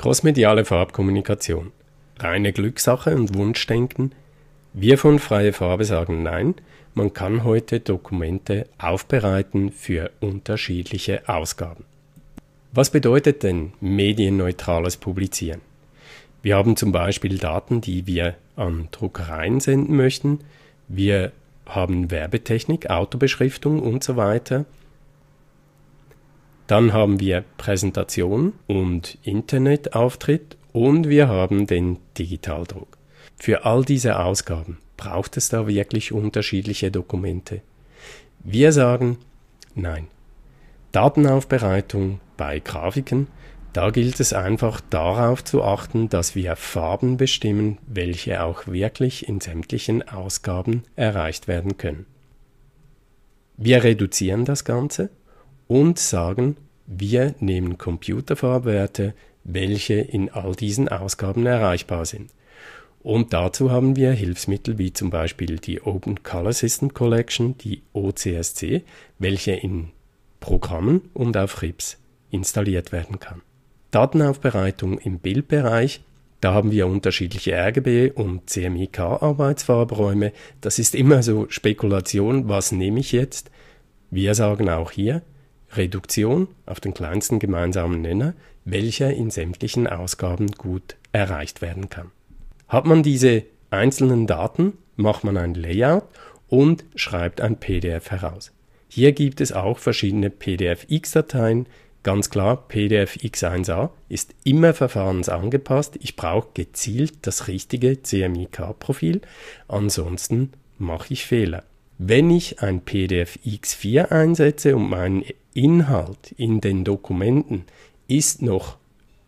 Crossmediale Farbkommunikation. Reine Glückssache und Wunschdenken? Wir von Freie Farbe sagen nein, man kann heute Dokumente aufbereiten für unterschiedliche Ausgaben. Was bedeutet denn medienneutrales Publizieren? Wir haben zum Beispiel Daten, die wir an Druckereien senden möchten. Wir haben Werbetechnik, Autobeschriftung und so weiter. Dann haben wir Präsentation und Internetauftritt und wir haben den Digitaldruck. Für all diese Ausgaben braucht es da wirklich unterschiedliche Dokumente? Wir sagen nein. Datenaufbereitung bei Grafiken, da gilt es einfach darauf zu achten, dass wir Farben bestimmen, welche auch wirklich in sämtlichen Ausgaben erreicht werden können. Wir reduzieren das Ganze und sagen, wir nehmen Computerfarbwerte, welche in all diesen Ausgaben erreichbar sind. Und dazu haben wir Hilfsmittel wie zum Beispiel die Open Color System Collection, die OCSC, welche in Programmen und auf RIPS installiert werden kann. Datenaufbereitung im Bildbereich, da haben wir unterschiedliche RGB und CMYK Arbeitsfarbräume. Das ist immer so Spekulation, was nehme ich jetzt? Wir sagen auch hier, Reduktion auf den kleinsten gemeinsamen Nenner, welcher in sämtlichen Ausgaben gut erreicht werden kann. Hat man diese einzelnen Daten, macht man ein Layout und schreibt ein PDF heraus. Hier gibt es auch verschiedene PDF-X-Dateien. Ganz klar, PDF/X-1a ist immer verfahrensangepasst. Ich brauche gezielt das richtige CMYK-Profil, ansonsten mache ich Fehler. Wenn ich ein PDF/X4 einsetze und mein Inhalt in den Dokumenten ist noch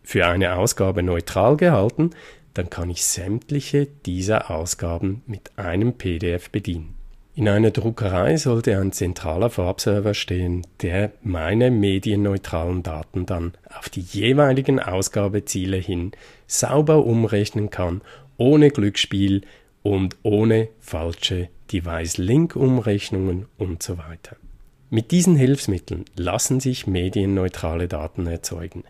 für eine Ausgabe neutral gehalten, dann kann ich sämtliche dieser Ausgaben mit einem PDF bedienen. In einer Druckerei sollte ein zentraler Farbserver stehen, der meine medienneutralen Daten dann auf die jeweiligen Ausgabeziele hin sauber umrechnen kann, ohne Glücksspiel und ohne falsche Device-Link-Umrechnungen und so weiter. Mit diesen Hilfsmitteln lassen sich medienneutrale Daten erzeugen.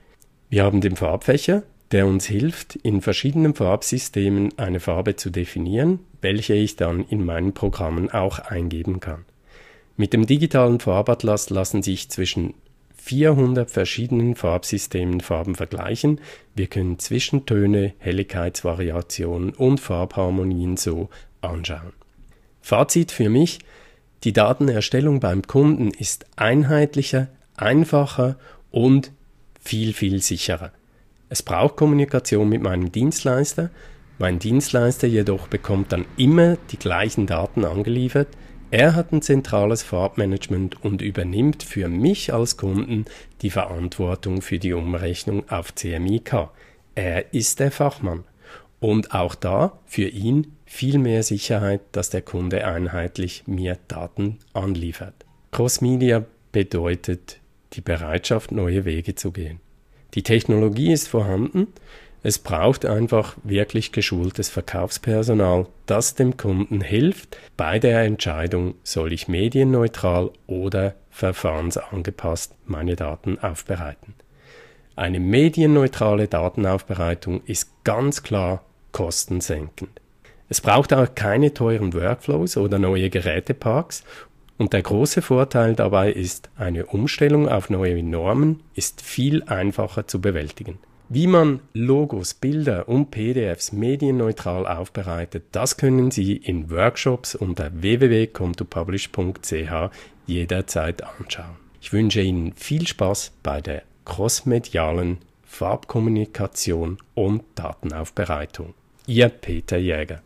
Wir haben den Farbfächer, der uns hilft, in verschiedenen Farbsystemen eine Farbe zu definieren, welche ich dann in meinen Programmen auch eingeben kann. Mit dem digitalen Farbatlas lassen sich zwischen 400 verschiedenen Farbsystemen Farben vergleichen. Wir können Zwischentöne, Helligkeitsvariationen und Farbharmonien so anschauen. Fazit für mich: Die Datenerstellung beim Kunden ist einheitlicher, einfacher und viel sicherer. Es braucht Kommunikation mit meinem Dienstleister. Mein Dienstleister jedoch bekommt dann immer die gleichen Daten angeliefert. Er hat ein zentrales Farbmanagement und übernimmt für mich als Kunden die Verantwortung für die Umrechnung auf CMYK. Er ist der Fachmann. Und auch da für ihn viel mehr Sicherheit, dass der Kunde einheitlich mir Daten anliefert. Crossmedia bedeutet die Bereitschaft, neue Wege zu gehen. Die Technologie ist vorhanden. Es braucht einfach wirklich geschultes Verkaufspersonal, das dem Kunden hilft bei der Entscheidung, soll ich medienneutral oder verfahrensangepasst meine Daten aufbereiten. Eine medienneutrale Datenaufbereitung ist ganz klar kostensenkend. Es braucht auch keine teuren Workflows oder neue Geräteparks und der große Vorteil dabei ist, eine Umstellung auf neue Normen ist viel einfacher zu bewältigen. Wie man Logos, Bilder und PDFs medienneutral aufbereitet, das können Sie in Workshops unter www.com2publish.ch jederzeit anschauen. Ich wünsche Ihnen viel Spaß bei der crossmedialen Farbkommunikation und Datenaufbereitung. Ihr Peter Jäger.